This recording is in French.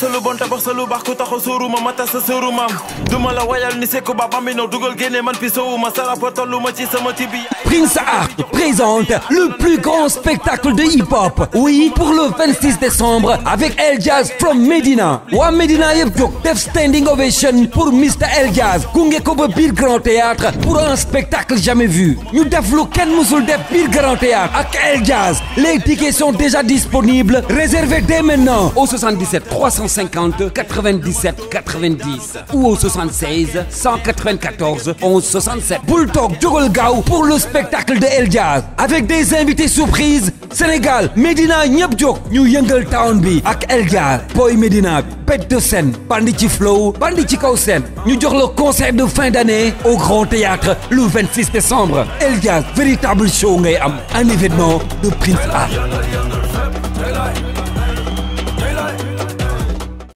Solo bonta ba solo barko taxo soruma mata sa soruma duma la wayal ni seko ba bambino dougal guene man piso ma sala potoluma ci sama tibi. Prince Arts présente le plus grand spectacle de hip-hop. Oui, pour le 26 décembre avec El Jazz from Medina. Wa Medina yeb jog def standing ovation pour Mr El Jazz. Gunge ko ba bir grand théâtre pour un spectacle jamais vu. Ñu def lu kenn musul def bir grand théâtre ak El Jazz. Les tickets sont déjà disponibles. Réservez dès maintenant au 77 300 150 97 90 ou au 76 194 11 67. Boultok Jurel Gao pour le spectacle de El Jazz avec des invités surprises Sénégal, Medina, Nyabjok, New Youngle Town B ak El Jazz, Boy Medina, Pet de Seine, Banditiflo, Banditiflo Sen. Ñu jox le concert de fin d'année au Grand Théâtre le 26 décembre. El Jazz véritable show ngay am, un événement de Prince Arts.